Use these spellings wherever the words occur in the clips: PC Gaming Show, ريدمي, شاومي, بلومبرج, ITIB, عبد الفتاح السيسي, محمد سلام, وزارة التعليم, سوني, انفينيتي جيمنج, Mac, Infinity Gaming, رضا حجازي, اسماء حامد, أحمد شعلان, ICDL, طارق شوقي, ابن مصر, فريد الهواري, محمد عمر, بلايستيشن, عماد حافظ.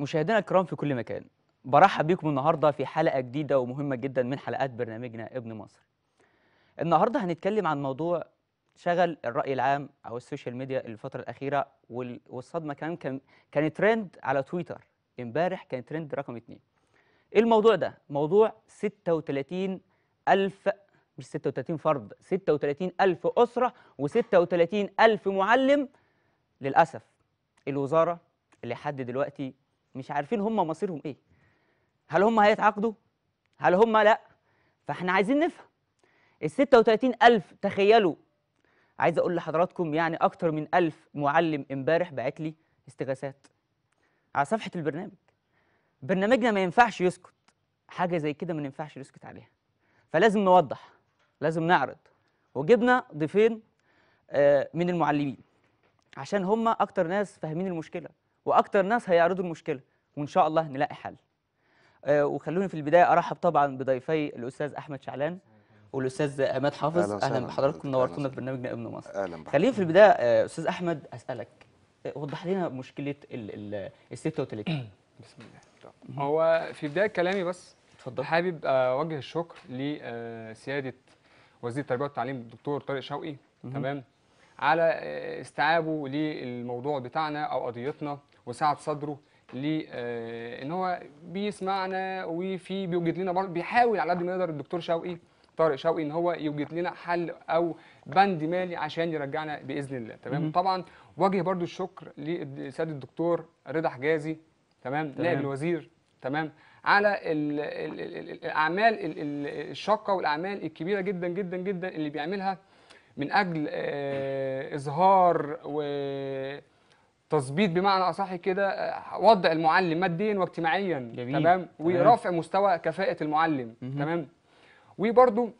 مشاهدينا الكرام في كل مكان، برحب بيكم النهارده في حلقه جديده ومهمه جدا من حلقات برنامجنا ابن مصر. النهارده هنتكلم عن موضوع شغل الراي العام او السوشيال ميديا الفتره الاخيره، والصدمه كمان كان ترند على تويتر امبارح، كان ترند رقم 2. ايه الموضوع ده؟ موضوع 36,000 مش 36 فرد، 36,000 اسره و36,000 معلم. للاسف الوزاره اللي لحد دلوقتي مش عارفين هم مصيرهم ايه، هل هم هيتعاقدوا؟ هل هم لا؟ فاحنا عايزين نفهم ال 36,000. تخيلوا، عايز اقول لحضراتكم يعني اكتر من 1000 معلم امبارح بعت لي استغاثات على صفحه البرنامج. برنامجنا ما ينفعش يسكت، حاجه زي كده ما ينفعش نسكت عليها، فلازم نوضح، لازم نعرض. وجبنا ضيفين من المعلمين عشان هم اكتر ناس فاهمين المشكله واكتر ناس هيعرضوا المشكله، وان شاء الله نلاقي حل. وخلوني في البدايه ارحب طبعا بضيفي الاستاذ احمد شعلان والاستاذ عماد حافظ. اهلا بحضراتكم، نورتونا في برنامجنا ابن مصر. خليني في البدايه استاذ احمد اسالك، وضح لنا مشكله ال 36. بسم الله. هو في بدايه كلامي بس اتفضل، حابب اوجه الشكر لسياده وزير التربيه والتعليم الدكتور طارق شوقي، تمام، على استيعابه للموضوع بتاعنا او قضيتنا وسعه صدره لان هو بيسمعنا وفي بيوجد لنا برضه، بيحاول على قد ما يقدر الدكتور شوقي طارق شوقي ان هو يوجد لنا حل او بند مالي عشان يرجعنا باذن الله، تمام. طبعا وجه برضو الشكر لسياده الدكتور رضا حجازي، تمام، نائب الوزير، تمام، على الاعمال الشاقه والاعمال الكبيره جدا جدا جدا اللي بيعملها من اجل اظهار وتظبيط بمعنى اصح كده وضع المعلم ماديا واجتماعيا، تمام، ورفع مستوى كفاءه المعلم، تمام. وبرضو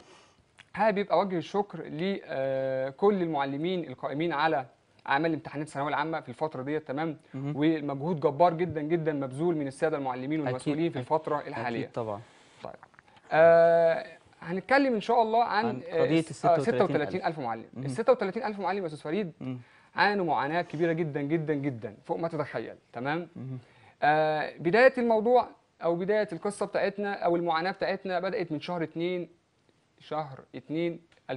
حابب اوجه الشكر لكل المعلمين القائمين على اعمال امتحانات الثانويه العامه في الفتره ديت، تمام، ومجهود جبار جدا جدا مبذول من الساده المعلمين والمسؤولين في الفتره الحاليه. أكيد طبعا. طيب هنتكلم ان شاء الله عن قضيه 36,000 معلم. ال 36,000 معلم يا استاذ فريد عانوا معاناه كبيره جدا جدا جدا فوق ما تتخيل، تمام. بدايه الموضوع او بدايه القصه بتاعتنا او المعاناه بتاعتنا بدات من شهر 2 2019،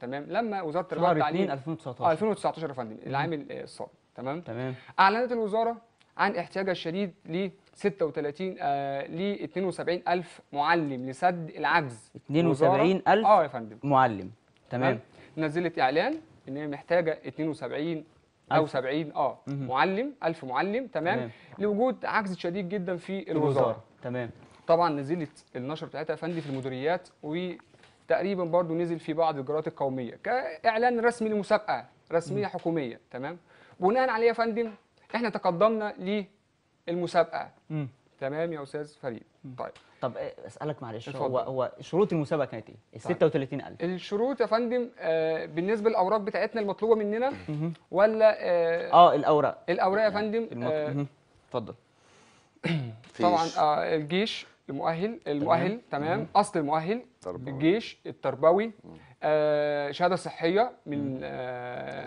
تمام، لما وزاره التربيه والتعليم 2019 يا فندم، العام الصادر، تمام تمام، اعلنت الوزاره عن احتياجها الشديد ل 72,000 معلم لسد العجز. 72,000 يا فندم معلم، تمام. نزلت اعلان ان هي محتاجه 72 او 70 معلم، 1000 معلم، تمام، لوجود عجز شديد جدا في الوزاره، تمام. طبعا نزلت النشر بتاعتها يا فندم في المديريات، وتقريبا برضو نزل في بعض الجرائد القوميه كاعلان رسمي لمسابقه رسميه حكوميه، تمام. بناء عليه يا فندم احنا تقدمنا للمسابقه، تمام يا استاذ فريد. طيب اسالك معلش، هو شروط المسابقه كانت ايه؟ ال 36,000 الشروط يا فندم بالنسبه للاوراق بتاعتنا المطلوبه مننا ولا الاوراق؟ الاوراق يا فندم. اتفضل. طبعا الجيش المؤهل، تمام، اصل المؤهل، الجيش التربوي، شهاده صحيه من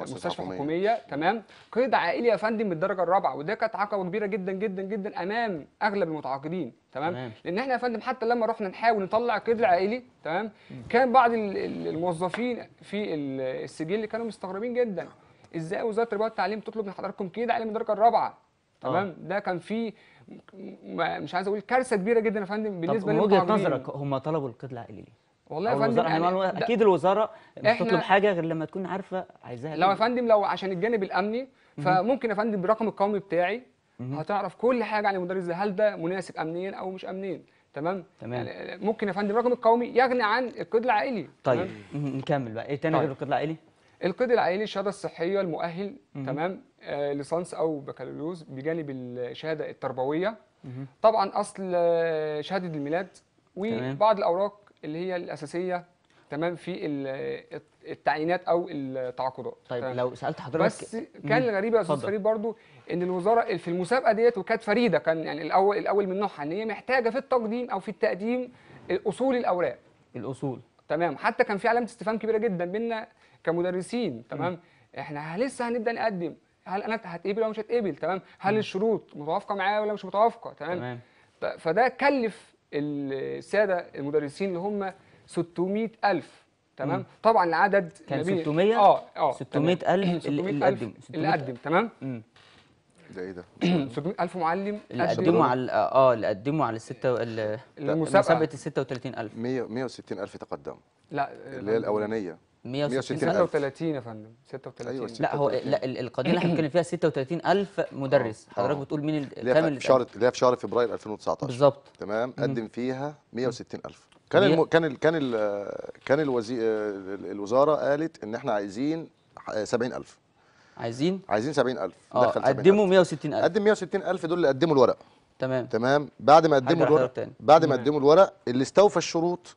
مستشفى حكوميه، تمام، قيد عائلي يا فندم من الدرجه الرابعه، وده كانت عقبه كبيره جدا جدا جدا امام اغلب المتعاقدين، تمام، لان احنا يا فندم حتى لما رحنا نحاول نطلع القيد العائلي، تمام، كان بعض الموظفين في السجل كانوا مستغربين جدا، ازاي وزاره التربيه والتعليم تطلب من حضراتكم قيد عائلي من الدرجه الرابعه، تمام. ده كان في مش عايز اقول كارثه كبيره جدا يا فندم بالنسبه للمتعاقدين. طب من وجهه نظرك هم طلبوا القيد العائلي ليه؟ والله يا فندم يعني اكيد الوزاره مش تطلب حاجه غير لما تكون عارفه عايزاها. لو يا فندم لو عشان الجانب الامني فممكن يا فندم بالرقم القومي بتاعي هتعرف كل حاجه عن المدرس ده، هل ده مناسب امنيا او مش امنيا، تمام تمام. يعني ممكن يا فندم الرقم القومي يغني عن القيد العائلي. طيب نكمل بقى ايه تاني غير القيد العائلي؟ القيد العائلي الشهاده الصحيه المؤهل، تمام، ليسانس او بكالوريوس بجانب الشهاده التربويه، طبعا اصل شهاده الميلاد، وبعض الاوراق اللي هي الاساسيه، تمام، في التعيينات او التعاقدات. طيب لو سالت حضرتك بس كان الغريب يا استاذ فريد برضو ان الوزاره في المسابقه ديت، وكانت فريده، كان يعني الاول من نوعها ان هي محتاجه في التقديم او في التقديم اصول الاوراق، الاصول، تمام. حتى كان في علامه استفهام كبيره جدا بينا كمدرسين، تمام، احنا لسه هنبدا نقدم، هل انا هتقبل او مش هتقبل، تمام؟ هل الشروط متوافقه معايا ولا مش متوافقه، تمام؟ فده كلف الساده المدرسين اللي هم 600,000، تمام؟ طبعا العدد كان 600 600,000 اللي قدموا تمام. ده ايه ده؟ 600,000 معلم اللي قدموا على اللي قدموا على مسابقه ال 36,000 160,000 تقدموا. لا اللي هي الاولانيه 136 يا فندم. 36 أيوة. لا هو لا القضيه اللي احنا بنتكلم فيها 36,000 مدرس. حضرتك بتقول مين كامل في شهر اللي هي في شهر فبراير 2019 بالظبط، تمام؟ قدم فيها 160,000. كان الوزاره قالت ان احنا عايزين 70,000، عايزين 70,000. قدموا 160,000. قدم 160,000 دول اللي قدموا الورق، تمام؟ بعد ما قدموا الورق اللي استوفى الشروط،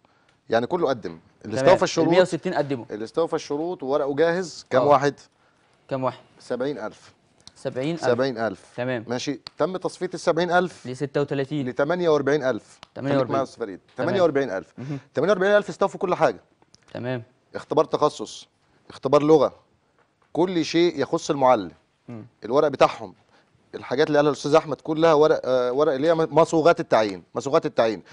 يعني كله قدم. اللي استوفى الشروط 160 قدموا، اللي استوفى الشروط وورقه جاهز كام واحد؟ 70,000. 70,000 تمام، ماشي. تم تصفية ال 70,000 ل 36 ل 48,000. 48 48,000 48,000 استوفوا كل حاجة، تمام؟ اختبار تخصص، اختبار لغة، كل شيء يخص المعلم. الورق بتاعهم، الحاجات اللي قالها الاستاذ احمد كلها ورق ورق اللي هي مصوغات التعيين،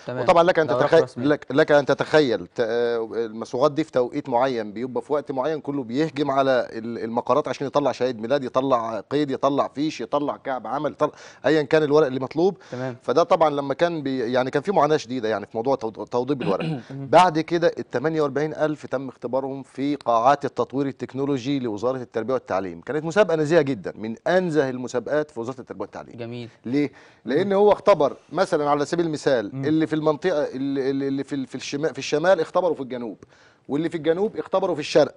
تمام. وطبعا لك ان تتخيل، لك ان تتخيل المصوغات دي في توقيت معين، بيبقى في وقت معين، كله بيهجم على المقرات عشان يطلع شهيد ميلاد، يطلع قيد، يطلع فيش، يطلع كعب عمل، يطلع ايا كان الورق اللي مطلوب، تمام. فده طبعا لما كان يعني كان في معاناه شديده يعني في موضوع توضيب الورق. بعد كده ال 48,000 تم اختبارهم في قاعات التطوير التكنولوجي لوزاره التربيه والتعليم. كانت مسابقه نزيهه جدا، من انزه المسابقات في وزاره التربيه والتعليم. جميل. ليه؟ لان هو اختبر مثلا على سبيل المثال اللي في المنطقه اللي في الشمال اختبروا في الجنوب، واللي في الجنوب اختبروا في الشرق،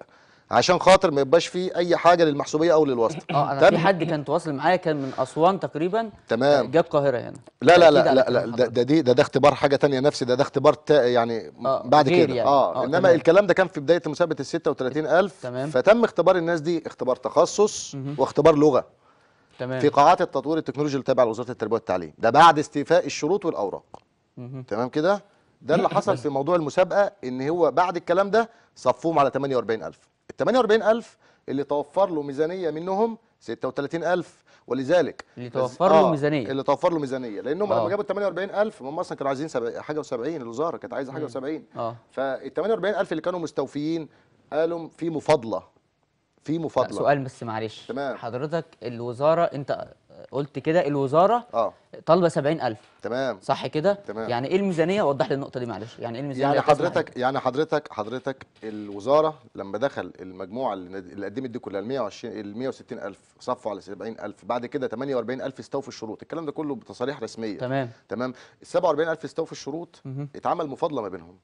عشان خاطر ما يبقاش فيه اي حاجه للمحسوبيه او للواسطه. انا في حد كان تواصل معايا كان من اسوان تقريبا، تمام، جه القاهره هنا. لا لا لا لا, لا ده اختبار حاجه ثانيه، نفسي ده اختبار يعني بعد كده يعني. انما تمام. الكلام ده كان في بدايه مسابقه ال 36,000، تمام. فتم اختبار الناس دي اختبار تخصص واختبار لغه، تمام، في قاعات التطوير التكنولوجي اللي تابعه لوزاره التربيه والتعليم. ده بعد استيفاء الشروط والاوراق، تمام كده. ده اللي حصل في موضوع المسابقه، ان هو بعد الكلام ده صفوهم على 48,000. ال 48,000 اللي توفر له ميزانيه منهم 36,000، ولذلك اللي توفر له ميزانيه لانهم لما جابوا ال 48,000 هم اصلا كانوا عايزين حاجه و70، الوزاره كانت عايزه حاجه و70. فال 48,000 اللي كانوا مستوفيين قالوا في مفاضله، سؤال بس معلش، تمام. حضرتك الوزاره انت قلت كده الوزاره طالبه 70,000، تمام، صح كده؟ تمام. يعني ايه الميزانيه؟ وضح لي النقطه دي معلش، يعني ايه الميزانيه؟ يعني حضرتك الوزاره لما دخل المجموعه اللي قدمت دي كلها ال 120 ال 160,000 صفوا على 70,000، بعد كده 48,000 استوفوا الشروط، الكلام ده كله بتصاريح رسميه، تمام ال 47,000 استوفوا الشروط، اتعمل مفاضله ما بينهم،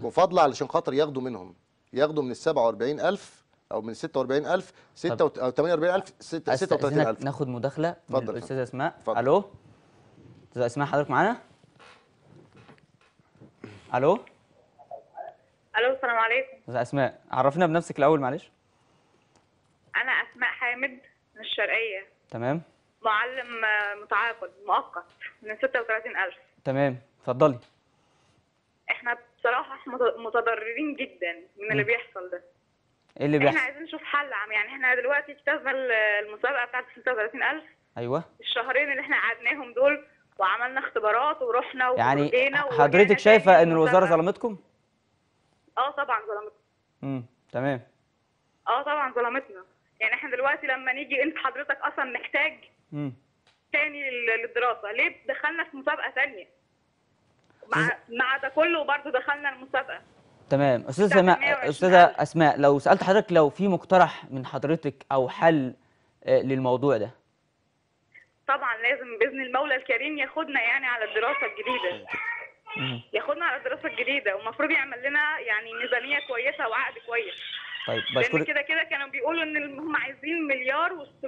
مفاضله علشان خاطر ياخدوا منهم، ياخدوا من ال 47,000 او من 46,000 او 48,000 36,000. ناخد مداخله من الاستاذه اسماء. الو استاذه اسماء، حضرتك معانا؟ الو السلام عليكم. استاذه اسماء عرفينا بنفسك الاول معلش. انا اسماء حامد من الشرقيه، تمام، معلم متعاقد مؤقت من 36,000، تمام. اتفضلي. احنا بصراحه متضررين جدا من اللي بيحصل ده، اللي بيحصل. احنا عايزين نشوف حل عام، يعني احنا دلوقتي اجتزنا المسابقه بتاعت 36,000، ايوه، الشهرين اللي احنا قعدناهم دول وعملنا اختبارات ورحنا وجينا. يعني حضرتك شايفه ان الوزاره ظلمتكم؟ طبعا ظلمتنا. تمام. طبعا ظلمتنا، يعني احنا دلوقتي لما نيجي انت حضرتك اصلا محتاج تاني للدراسه، ليه دخلنا في مسابقه ثانيه؟ مع ده كله برضه دخلنا المسابقه. تمام. استاذه اسماء، لو سالت حضرتك لو في مقترح من حضرتك او حل للموضوع ده. طبعا لازم باذن المولى الكريم ياخدنا يعني على الدراسه الجديده، ومفروض يعمل لنا يعني ميزانيه كويسه وعقد كويس. طيب بشكرك. لان كده كانوا بيقولوا ان هم عايزين 1,600,000,000،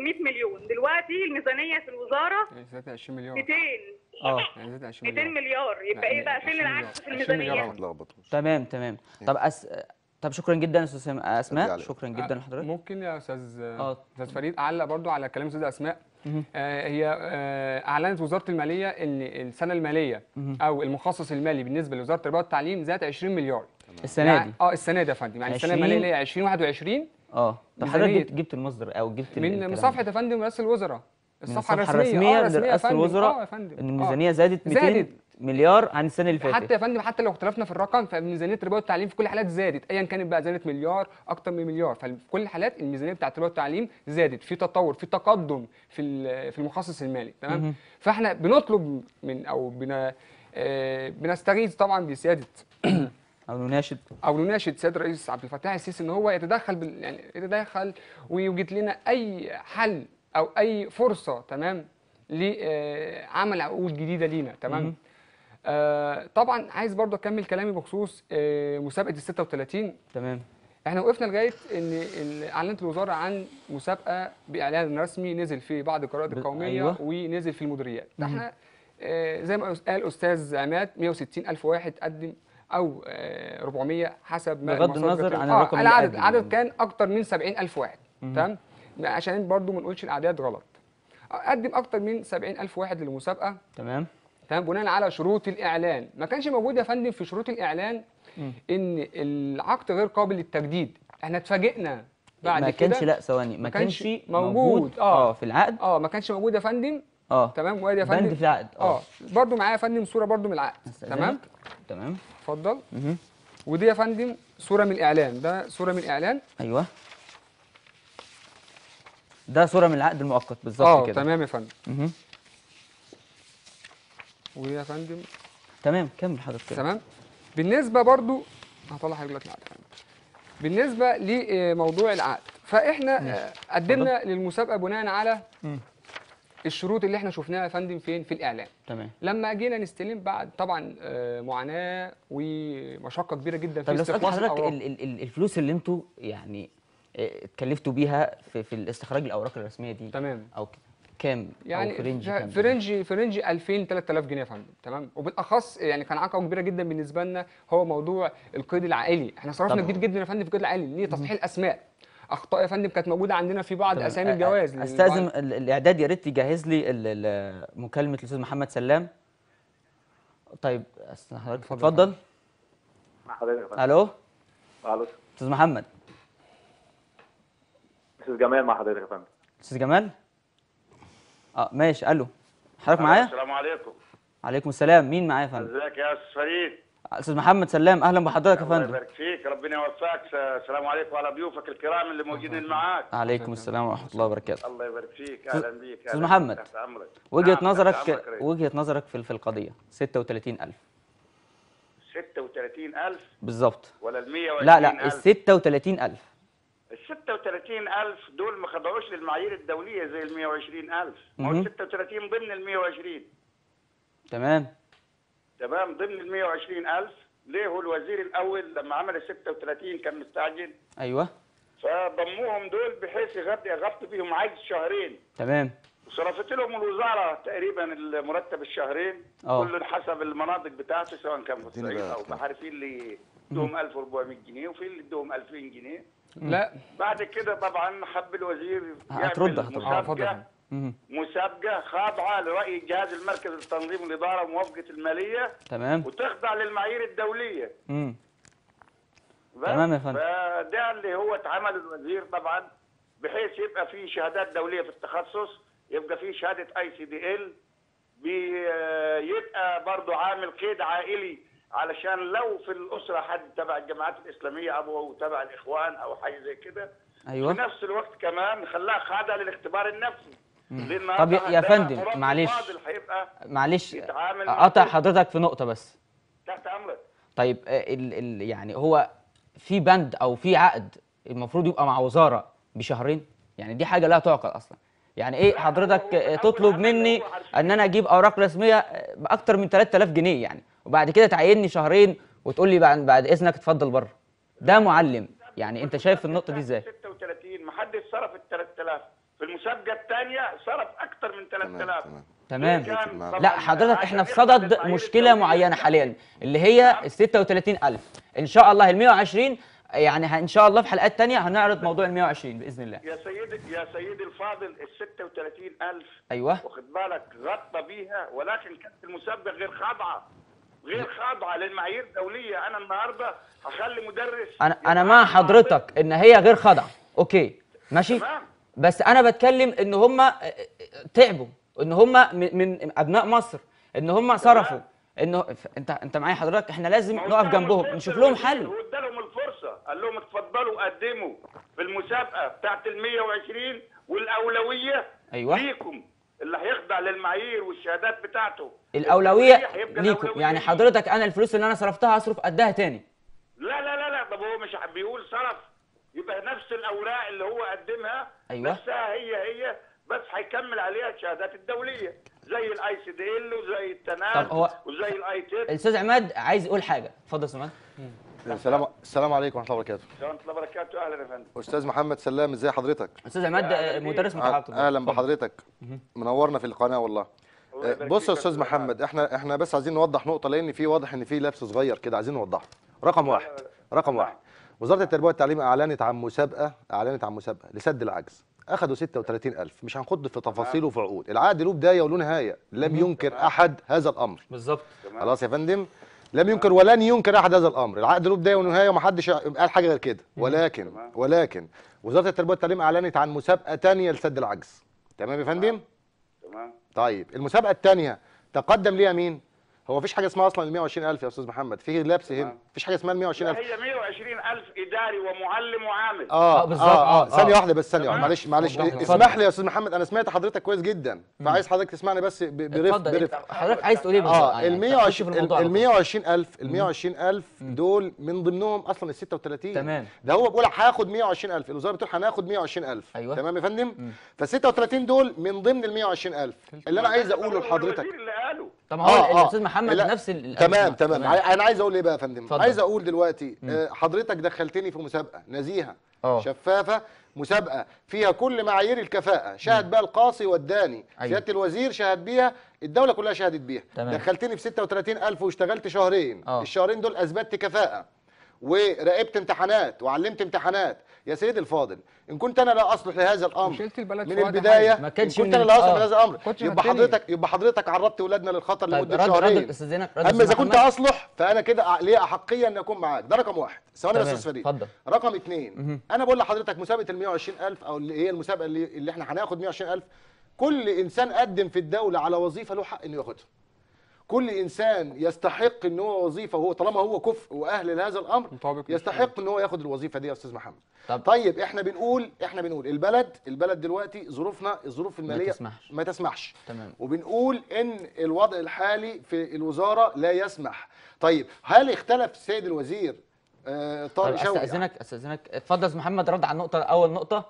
دلوقتي الميزانيه في الوزاره 200 مليون. 200 مليار، يبقى ايه بقى؟ فين العكس في الميزانيه؟ تمام طب طب شكرا جدا استاذ اسماء، شكرا جدا لحضرتك. ممكن يا استاذ فريد اعلق برضو على كلام استاذ اسماء. هي اعلنت وزاره الماليه ان السنه الماليه او المخصص المالي بالنسبه لوزاره التربيه والتعليم زاد 20 مليار السنه دي. السنه دي يا فندم، يعني السنه الماليه اللي هي 2021 حضرتك جبت المصدر او جبت من صفحه يا فندم رئاسه الوزراء، الصفحه الرسميه لرئاسه الوزراء ان الميزانيه زادت 200 مليار عن السنه اللي فاتت. حتى يا فندم حتى لو اختلفنا في الرقم فميزانيه التربيه والتعليم في كل الحالات زادت، ايا كانت بقى زادت مليار اكتر من مليار، ففي كل الحالات الميزانيه بتاعه التربيه والتعليم زادت، في تطور في تقدم في المخصص المالي، تمام؟ فاحنا بنطلب من او بنستغيث طبعا بسياده او نناشد سياده الرئيس عبد الفتاح السيسي ان هو يتدخل يتدخل ويوجد لنا اي حل او اي فرصه، تمام، لعمل عقود جديده لينا، تمام. طبعا عايز برضه اكمل كلامي بخصوص مسابقه ال 36، تمام. احنا وقفنا لغايه ان اعلنت الوزاره عن مسابقه باعلان رسمي نزل في بعض القرارات القوميه، أيوة. ونزل في المديريات. احنا زي ما قال استاذ عماد 160,000 واحد قدم او 400 حسب ما بغض النظر عن الرقم العدد كان اكتر من 70,000 واحد، تمام، عشان برضو ما نقولش الاعداد غلط. قدم اكتر من 70,000 واحد للمسابقه، تمام، بناء على شروط الاعلان. ما كانش موجود يا فندم في شروط الاعلان ان العقد غير قابل للتجديد. احنا اتفاجئنا بعد كده، ما كانش موجود في العقد، ما كانش موجود يا فندم، تمام، وادي يا فندم بند في العقد، برضو معايا يا فندم صوره برضو من العقد، تمام اتفضل. ودي يا فندم صوره من الاعلان، ده صوره من الاعلان، ايوه، ده صوره من العقد المؤقت بالظبط كده، تمام يا فندم. ويا فندم تمام كمل حضرتك، تمام. بالنسبه برضو هطلع حضرتك العقد، بالنسبه لموضوع العقد فاحنا قدمنا للمسابقه بناء على الشروط اللي احنا شفناها يا فندم فين في الاعلان، تمام. لما جينا نستلم بعد طبعا معاناه ومشقه كبيره جدا في استخراج الأوراق. الفلوس اللي انتوا يعني اتكلفتوا بيها في الاستخراج الاوراق الرسميه دي، تمام، او كام يعني أو فرنج 2000 3000 جنيه يا فندم، تمام. وبالاخص يعني كان عقبه كبيره جدا بالنسبه لنا هو موضوع القيد العائلي. احنا صرفنا كتير جدا يا فندم في القيد العائلي ليه؟ تصحيح اسماء، اخطاء يا فندم كانت موجوده عندنا في بعض اسامي الجواز. استاذن الاعداد يا ريت يجهز لي مكالمه الاستاذ محمد سلام. طيب حضرتك اتفضل. مع حضرتك الو. الو استاذ محمد. استاذ جمال مع حضرتك يا فندم. استاذ جمال؟ ماشي. الو حضرتك معايا؟ السلام عليكم. وعليكم السلام. مين معايا يا فندم؟ ازيك يا استاذ فريد؟ استاذ محمد سلام، اهلا بحضرتك يا فندم. الله يبارك فيك، ربنا يوفقك. السلام عليكم وعلى ضيوفك الكرام اللي موجودين معاك. عليكم السلام ورحمه الله وبركاته. الله يبارك فيك، اهلا بيك. استاذ محمد، وجهه نظرك في القضيه 36000 36000 بالظبط ولا ال 120 لا ال 36000 ال 36000 دول ما خضعوش للمعايير الدوليه زي ال 120000. ما هو 36 ضمن ال 120، تمام، ضمن ال 120,000. ليه؟ هو الوزير الاول لما عمل ال 36 كان مستعجل، ايوه، فضموهم دول بحيث يغطي بيهم عجز شهرين، تمام. وصرفت لهم الوزاره تقريبا المرتب الشهرين، كل حسب المناطق بتاعته، سواء كان في الصعيد او بحر. في اللي ادوهم 1400 جنيه وفي اللي ادوهم 2000 جنيه. لا بعد كده طبعا حب الوزير يعمل مسابقه خاضعه لراي الجهاز المركزي لتنظيم الاداره وموافقه الماليه، تمام، وتخضع للمعايير الدوليه. تمام يا فندم. فده اللي هو اتعمل الوزير طبعا بحيث يبقى في شهادات دوليه في التخصص، يبقى في شهاده ICDL، بيبقى برضه عامل قيد عائلي علشان لو في الاسره حد تبع الجماعات الاسلاميه او تبع الاخوان او حاجه زي كده، ايوه. في نفس الوقت كمان خلاها خاضعه للاختبار النفسي. طب يا فندم معلش اقطع حضرتك في نقطه بس. تحت امرك. طيب يعني هو في بند او في عقد المفروض يبقى مع وزاره بشهرين؟ يعني دي حاجه لا تعقل اصلا. يعني ايه حضرتك تطلب مني ان انا اجيب اوراق رسميه باكتر من 3000 جنيه يعني، وبعد كده تعينني شهرين وتقول لي بعد اذنك اتفضل بره؟ ده معلم. يعني انت شايف النقطه دي ازاي؟ 36 محدش صرف ال 3000 في المسابقه الثانيه، صرف اكثر من 3000. تمام. لا حضرتك احنا في صدد مشكله معينه حاليا اللي هي ال 36000. ان شاء الله ال 120 يعني ان شاء الله في حلقات ثانيه هنعرض موضوع ال 120 باذن الله. يا سيدي الفاضل ال 36000 ايوه واخد بالك غطى بيها، ولكن كانت المسابقه غير خاضعه للمعايير الدوليه. انا النهارده هخلي مدرس، انا مع حضرتك ان هي غير خاضعه اوكي ماشي تمام. بس انا بتكلم ان هم تعبوا، ان هم من ابناء مصر، ان هم صرفوا، انه انت معايا حضرتك، احنا لازم نقف جنبهم نشوف لهم حل. ادالهم الفرصه، قال لهم اتفضلوا قدموا في المسابقه بتاعه ال120 والاولويه أيوة. ليكم، اللي هيخضع للمعايير والشهادات بتاعته الاولويه ليكم. يعني حضرتك انا الفلوس اللي انا صرفتها هصرف قدها تاني؟ لا لا لا لا، طب هو مش بيقول صرف، يبقى نفس الاوراق اللي هو قدمها أيوة. نفسها هي بس هيكمل عليها الشهادات الدوليه زي الاي سي دي ال وزي التنال وزي الاي تي. الاستاذ عماد عايز يقول حاجه، اتفضل يا استاذ عماد. السلام عليكم ورحمه الله وبركاته. ورحمه الله وبركاته، اهلا يا فندم. استاذ محمد سلام، ازي حضرتك؟ استاذ عماد مدرس متحضر. اهلا بحضرتك، منورنا في القناه والله. بص يا استاذ محمد، احنا بس عايزين نوضح نقطه، لان في واضح ان في لبس صغير كده عايزين نوضحه. رقم واحد، وزاره التربيه والتعليم اعلنت عن مسابقه لسد العجز، اخذوا 36000. مش هنخوض في تفاصيل وفي عقود، العقد له بدايه وله نهايه، لم ينكر احد هذا الامر. بالظبط، خلاص يا فندم، لم ينكر ولن ينكر احد هذا الامر، العقد له بدايه ونهايه ومحدش قال حاجه غير كده. ولكن وزاره التربيه والتعليم اعلنت عن مسابقه ثانيه لسد العجز. تمام يا فندم؟ تمام. طيب المسابقه الثانيه تقدم ليها مين؟ هو مفيش حاجه اسمها اصلا ال 120000 يا استاذ محمد، في لبس هنا، مفيش حاجه اسمها ال 120000. هي 120000 اداري ومعلم وعامل. بالظبط. ثانيه واحده بس، ثانيه واحده، معلش اسمح لي يا استاذ محمد، انا سمعت حضرتك كويس جدا، فعايز حضرتك تسمعني بس برفق. حضرتك عايز تقول ايه بالظبط؟ ال 120000 دول من ضمنهم اصلا ال 36. تمام. ده هو بيقول هاخد 120000، الوزاره بتقول هناخد 120000. ايوه تمام يا فندم. فال 36 دول من ضمن ال 120000 اللي انا عايز اقوله لحضرتك. طب هو الاستاذ محمد نفس تمام. انا عايز اقول ايه بقى يا فندم؟ عايز اقول دلوقتي حضرتك دخلتني في مسابقه نزيهه شفافه، مسابقه فيها كل معايير الكفاءه، شهد بقى القاصي والداني، سياده الوزير شهد بيها، الدوله كلها شهدت بيها. تمام. دخلتني في 36000 واشتغلت شهرين، الشهرين دول اثبتت كفاءه وراقبت امتحانات وعلمت امتحانات. يا سيدي الفاضل، ان كنت انا لا اصلح لهذا الامر من البدايه، ما كنتش كنت انا لا اصلح لهذا الامر، يبقى حضرتك عرضت اولادنا للخطر لمده شهرين. اما اذا كنت اصلح فانا كده ليه احقيه ان اكون معاك. ده رقم واحد. ثواني بس يا استاذ فريد. رقم اثنين، انا بقول لحضرتك مسابقه ال 120000 او اللي هي المسابقه اللي احنا هناخد 120000، كل انسان قدم في الدوله على وظيفه له حق انه ياخدها. كل انسان يستحق ان هو وظيفه، وهو طالما هو كفء واهل لهذا الامر يستحق ان هو ياخد الوظيفه دي يا استاذ محمد. طيب احنا بنقول البلد دلوقتي ظروفنا، الظروف الماليه ما تسمحش. تمام. وبنقول ان الوضع الحالي في الوزاره لا يسمح. طيب هل اختلف السيد الوزير طارق شوقي؟ استاذنك اتفضل يا محمد، رد على النقطه. اول نقطه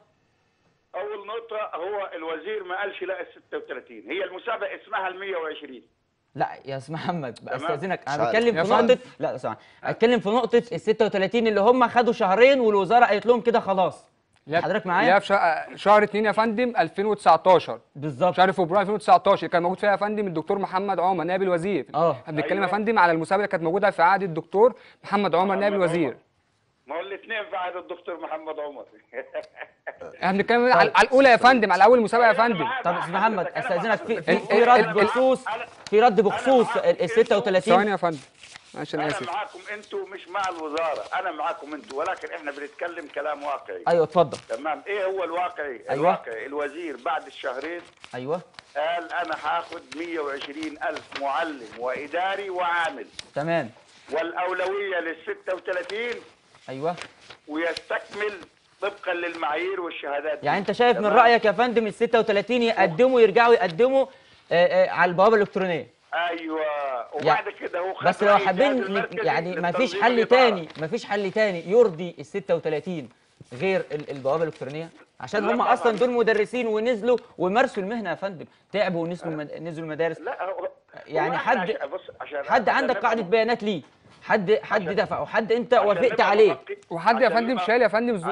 هو الوزير ما قالش لا ال 36، هي المسابقه اسمها ال 120. لا يا استاذ محمد استاذنك، انا بتكلم في نقطه، لا سامع، اتكلم في نقطه ال 36 اللي هم خدوا شهرين والوزاره قالت لهم كده خلاص. حضرتك معايا؟ شهر 2 يا فندم 2019 بالظبط، شهر فبراير 2019 كان موجود فيها يا فندم الدكتور محمد عمر نائب الوزير. بنتكلم يا فندم على المسابقه اللي كانت موجوده في عهد الدكتور محمد عمر نائب الوزير. ما هو الاثنين في عهد الدكتور محمد عمر. احنا بنتكلم على الاولى يا فندم، على اول مسابقه يا فندم. طب استاذ محمد استاذنك، في رد بخصوص ال 36. ثواني يا فندم عشان اسف، انا معاكم انتوا مش مع الوزاره، انا معاكم انتوا، ولكن احنا بنتكلم كلام واقعي. ايوه اتفضل. تمام. ايه هو الواقعي؟ أيوة. الواقعي الوزير بعد الشهرين ايوه قال انا هاخد 120000 معلم واداري وعامل. تمام. والاولويه لل 36 ايوه، ويستكمل طبقا للمعايير والشهادات دي. يعني انت شايف من رايك يا فندم ال 36 يرجعوا يقدموا على البوابه الالكترونيه. ايوه. وبعد كده هو بس لو حابين يعني مفيش حل تاني يرضي ال 36 غير البوابه الالكترونيه، عشان هم اصلا دول مدرسين ونزلوا ومارسوا المهنه يا فندم، تعبوا ونزلوا المدارس. لا يعني حد عندك قاعده بيانات ليه، حد دفع وحد انت وافقت عليه، وحد يا فندم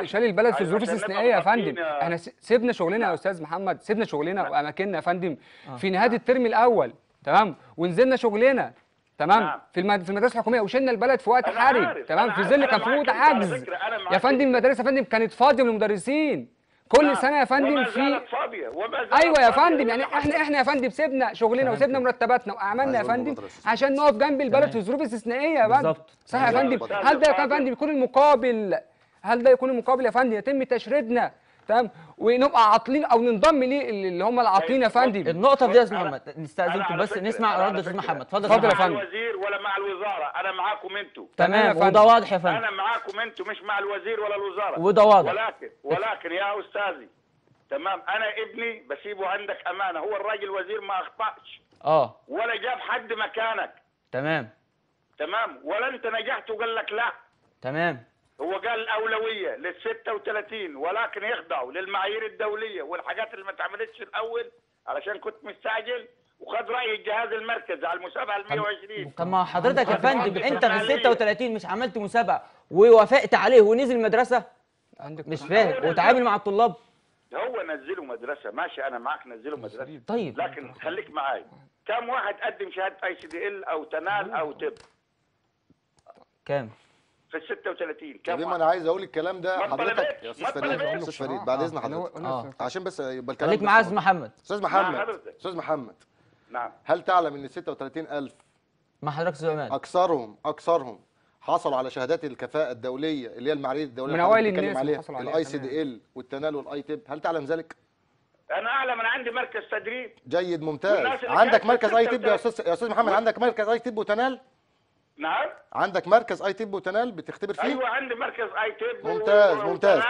شال البلد في ظروف استثنائيه يا فندم. احنا سيبنا شغلنا يا استاذ محمد، سيبنا شغلنا واماكننا يا فندم في نهايه الترم الاول. تمام. ونزلنا شغلنا تمام في المدارس الحكوميه، وشلنا البلد في وقت حرج. تمام. في ظل كان في موضوع عجز يا فندم، المدارس يا فندم كانت فاضيه من المدرسين كل سنه يا فندم في ايوه يا فندم. يعني احنا يا فندم سيبنا شغلنا وسيبنا مرتباتنا واعمالنا يا فندم عشان نقف جنب البلد في ظروف استثنائيه يا فندم. صح يا فندم. هل ده يا فندم يكون المقابل هل ده يكون المقابل يا فندم؟ يتم تشريدنا تمام ونبقى عاطلين او ننضم ليه اللي هم العاطلين يا فندم. النقطه دي يا استاذ محمد نستاذنكم بس نسمع رد استاذ محمد. اتفضل يا فندم. مع الوزير ولا مع الوزاره؟ انا معاكم انتم تمام وده واضح يا فندم. انا معاكم انتم مش مع الوزير ولا الوزاره وده واضح. ولكن يا استاذي تمام انا ابني بسيبه عندك امانه. هو الراجل وزير ما اخطاش ولا جاب حد مكانك تمام ولا انت نجحت وقال لك لا هو قال الأولوية لل 36 ولكن يخضعوا للمعايير الدولية والحاجات اللي ما اتعملتش الأول علشان كنت مستعجل وخد رأي الجهاز المركزي على المسابقة ال 120. طب ما حضرتك يا فندم أنت في ال 36 مش عملت مسابقة ووافقت عليه ونزل مدرسة؟ عندك مش فاهم وتعامل مع الطلاب؟ هو نزله مدرسة ماشي أنا معاك نزله مدرسة طيب لكن خليك معايا. كم واحد قدم شهادة ICDL أو تنال أو طب؟ كام؟ في ال 36 كمان. انا عايز اقول الكلام ده حضرتك يا استاذ فريد بعد اذن حضرتك عشان بس يبقى الكلام خليك مع استاذ محمد. نعم هل تعلم ان 36000 ما حضرتك زمان اكثرهم حصلوا على شهادات الكفاءة الدولية اللي هي المعايير الدولية من اوائل الناس الICDL والتنال والITIB؟ هل تعلم ذلك؟ انا اعلم. انا عندي مركز تدريب. جيد ممتاز. عندك مركز ITIB يا استاذ محمد؟ عندك مركز ITIB وتنال؟ نعم عندك مركز ITIB وتنال بتختبر فيه؟ ايوه عندي مركز ITIB ممتاز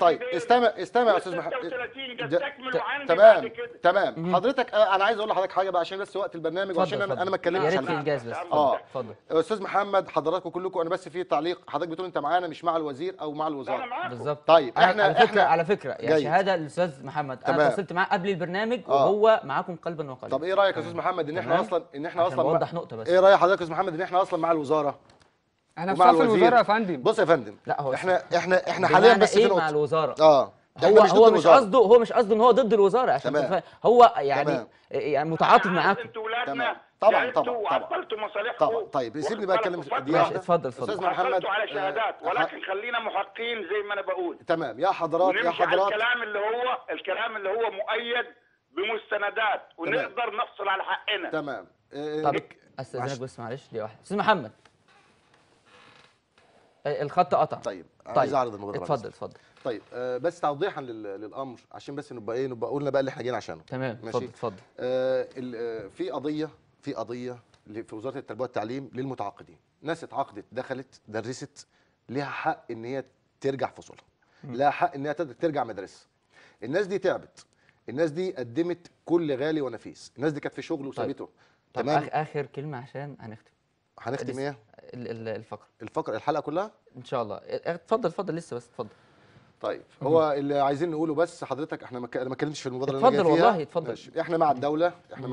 طيب استمع يا استاذ محمد. 36 بتكمل وعندي بعد كده تمام. حضرتك انا عايز اقول لحضرتك حاجه بقى عشان بس وقت البرنامج وعشان انا ما اتكلمتش. يا ريت الانجاز بس. اتفضل استاذ محمد. حضراتكم كلكم انا بس في تعليق. حضرتك بتقول انت معانا مش مع الوزير او مع الوزاره بالظبط. طيب احنا على فكره يعني شهاده الاستاذ محمد انا اتصلت معاه قبل البرنامج وهو معاكم قلبا وقالبا. طب ايه رايك يا استاذ محمد ان احنا اصلا اوضح نقطه بس. ايه راي حضرتك يا استاذ محمد ان احنا اصلا مع الوزاره؟ احنا مع الوزاره يا فندم. بص يا فندم لا هو احنا حاليا بس في نقطه مع الوزاره هو مش قصده ان هو ضد الوزاره عشان هو يعني متعاطف معاكم طبعا. طيب سيبني بقى اتكلم دقيقه. اتفضل استاذ محمد. على شهادات ولكن خلينا محقين زي ما انا بقول تمام يا حضرات. الكلام اللي هو مؤيد بمستندات ونقدر نفصل على حقنا تمام. طب استاذنك بس معلش دقيقه واحده استاذ محمد. الخط قطع. طيب عايز اعرض الموضوع. اتفضل طيب بس توضيحا للامر عشان بس نبقى نبقى قلنا بقى اللي احنا جايين عشانه تمام. ماشي اتفضل. في قضيه في وزاره التربيه والتعليم للمتعاقدين. ناس اتعاقدت دخلت درست ليها حق ان هي ترجع فصولها، لها حق ان هي ترجع مدرسه. الناس دي تعبت، الناس دي قدمت كل غالي ونفيس، الناس دي كانت في شغل وسابته تمام. طب اخر كلمه عشان هنختم ايه؟ الفقره الحلقه كلها ان شاء الله. اتفضل لسه بس اتفضل. طيب هو اللي عايزين نقوله بس حضرتك احنا انا ما اتكلمتش في المبادره اللي جايه فيها. اتفضل والله اتفضل. احنا مع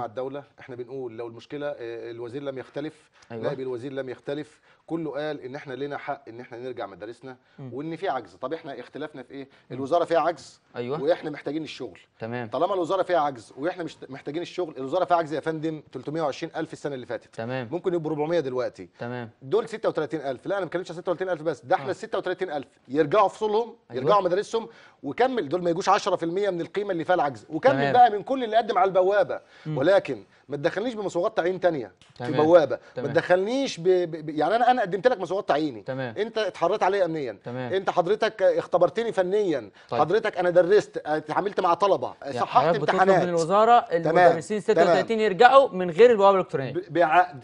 الدوله، احنا بنقول لو المشكله الوزير لم يختلف، نائب الوزير لم يختلف، كله قال ان احنا لنا حق ان احنا نرجع مدارسنا وان في عجز. طب احنا اختلافنا في ايه؟ الوزاره فيها عجز واحنا محتاجين الشغل تمام. طالما الوزاره فيها عجز واحنا مش محتاجين الشغل، الوزاره فيها عجز يا فندم 320,000 السنه اللي فاتت تمام. ممكن يبقوا 400 دلوقتي تمام. دول 36,000. لا انا ما اتكلمتش على 36,000 بس، ده احنا 36,000 يرجعوا فصولهم، يرجعوا مدارسهم وكمل. دول ما يجوش 10% من القيمه اللي فيها العجز وكمل تمام. بقى من كل اللي قدم على البوابه ولكن ما تدخلنيش بمصوغات تعيين ثانيه في البوابه تمام. ما تدخلنيش يعني انا قدمت لك مصوغات تعييني تمام. انت اتحررت عليا امنيا تمام. انت حضرتك اختبرتني فنيا طيب. حضرتك انا درست، اتعاملت مع طلبه، صححت امتحانات من الوزاره تمام. المدرسين 36 تمام. يرجعوا من غير البوابه الالكترونيه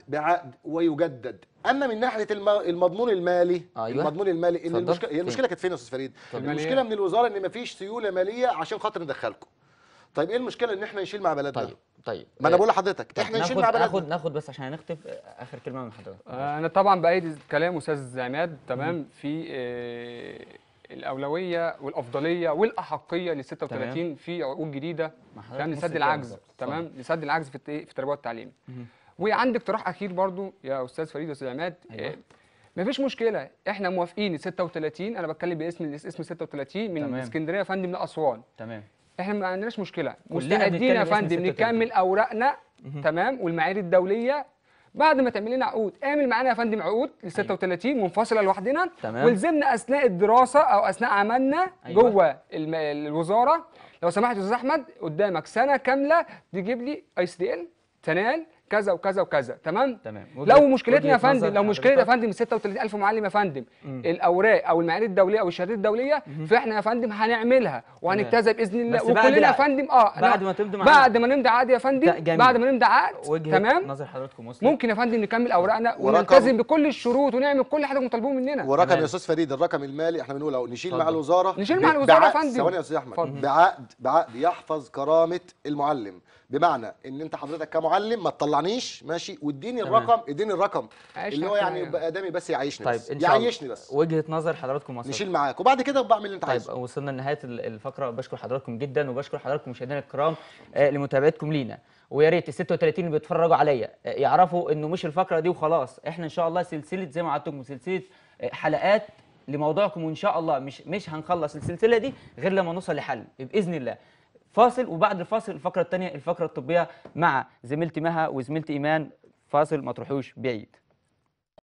بعقد ويجدد. اما من ناحيه المضمون المالي المضمون المالي ان المشكله كانت فين يا استاذ فريد؟ المشكله من الوزاره ان مفيش سيوله ماليه عشان خاطر ندخلكم. طيب ايه المشكله ان احنا نشيل مع بلدنا؟ طيب ما انا بقول لحضرتك احنا نشيل مع بلدنا. ناخد بس عشان هنختم اخر كلمه من حضرتك. انا طبعا بايد كلام استاذ عماد تمام. في الاولويه والافضليه والاحقيه لل 36 في عقود جديده تمام لسد العجز تمام، لسد العجز في التربيه والتعليم. وعندي اقتراح اخير برضو يا استاذ فريد واستاذ عماد. مفيش مشكله احنا موافقين ال 36. انا بتكلم باسم 36 من اسكندريه يا فندم لاسوان تمام. احنا ما عندناش مشكله، مستعدين يا فندم نكمل اوراقنا تمام والمعايير الدوليه بعد ما تعمل لنا عقود. اعمل معانا يا فندم عقود ل 36 منفصله لوحدنا والزمنا اثناء الدراسه او اثناء عملنا جوه الوزاره. لو سمحت يا استاذ احمد قدامك سنه كامله تجيب لي ICDL تنال كذا وكذا وكذا. تمام؟ تمام. لو مشكلتنا يا فندم، لو مشكلتنا يا فندم 36000 معلم يا فندم، الاوراق او المعايير الدوليه او الشهادات الدوليه، فاحنا يا فندم هنعملها وهنجتازها باذن الله، وكلنا يا فندم بعد ما نمضي عقد يا فندم، بعد ما نمضي عقد. تمام؟ نظر حضراتكم وصلت. ممكن يا فندم نكمل اوراقنا ونلتزم بكل الشروط ونعمل كل حاجه مطالبين مننا. ورقم يا استاذ فريد، الرقم المالي احنا بنقول نشيل مع الوزاره، نشيل مع الوزاره يا فندم. ثواني يا استاذ احمد، بعقد يحفظ كرامه المعلم، بمعنى ان انت حضرتك كمعلم ما تطلعنيش، ماشي، واديني الرقم، اديني الرقم اللي هو يعني يبقى قدامي بس يعيشني. طيب بس. يعيشني بس. وجهه نظر حضراتكم وصلت، نشيل معاك وبعد كده بعمل اللي انت عايزه. طيب وصلنا لنهايه الفقره، بشكر حضراتكم جدا وبشكر حضراتكم مشاهدينا الكرام لمتابعتكم لينا، ويا ريت ال 36 اللي بيتفرجوا عليا يعرفوا انه مش الفقره دي وخلاص، احنا ان شاء الله سلسله زي ما وعدتكم، سلسله حلقات لموضوعكم، وان شاء الله مش هنخلص السلسله دي غير لما نوصل لحل باذن الله. فاصل، وبعد الفاصل الفقرة الثانية، الفقرة الطبية مع زميلتي مها وزميلتي إيمان. فاصل، ما تروحوش بعيد.